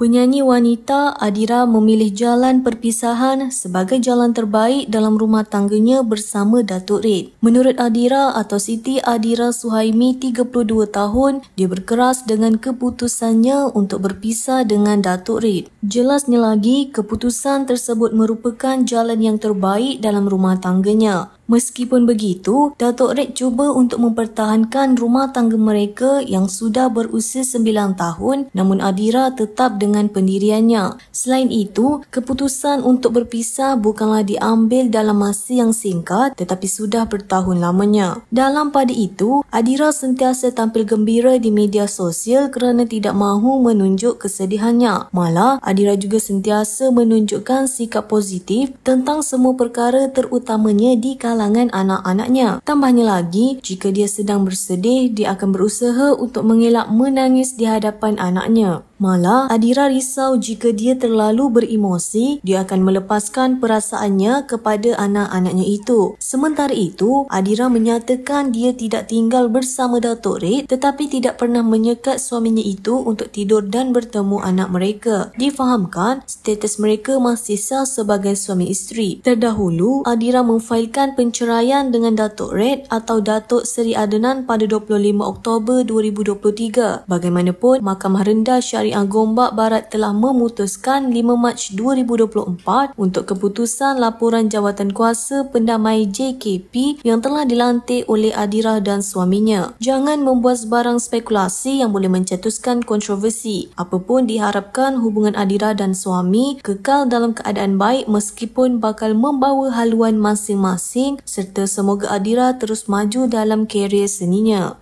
penyanyi wanita Adira memilih jalan perpisahan sebagai jalan terbaik dalam rumah tangganya bersama Datuk Red. Menurut Adira atau Siti Adira Suhaimi, 32 tahun, dia berkeras dengan keputusannya untuk berpisah dengan Datuk Red. Jelasnya lagi, keputusan tersebut merupakan jalan yang terbaik dalam rumah tangganya. Meskipun begitu, Datuk Red cuba untuk mempertahankan rumah tangga mereka yang sudah berusia 9 tahun, namun Adira tetap dengan pendiriannya. Selain itu, keputusan untuk berpisah bukanlah diambil dalam masa yang singkat tetapi sudah bertahun lamanya. Dalam pada itu, Adira sentiasa tampil gembira di media sosial kerana tidak mahu menunjuk kesedihannya. Malah, Adira juga sentiasa menunjukkan sikap positif tentang semua perkara, terutamanya di kalangan anak-anaknya. Tambahnya lagi, jika dia sedang bersedih, dia akan berusaha untuk mengelak menangis di hadapan anaknya. Malah, Adira risau jika dia terlalu beremosi, dia akan melepaskan perasaannya kepada anak-anaknya itu. Sementara itu, Adira menyatakan dia tidak tinggal bersama Datuk Red tetapi tidak pernah menyekat suaminya itu untuk tidur dan bertemu anak mereka. Difahamkan, status mereka masih sah sebagai suami isteri. Terdahulu, Adira memfailkan penceraian dengan Datuk Red atau Dato' Seri Adenan pada 25 Oktober 2023. Bagaimanapun, Mahkamah Rendah Syariah Agong Mbak Barat telah memutuskan 5 Mac 2024 untuk keputusan laporan jawatan kuasa pendamai JKP yang telah dilantik oleh Adira dan suaminya. Jangan membuat sebarang spekulasi yang boleh mencetuskan kontroversi. Apapun, diharapkan hubungan Adira dan suami kekal dalam keadaan baik meskipun bakal membawa haluan masing-masing, serta semoga Adira terus maju dalam karier seninya.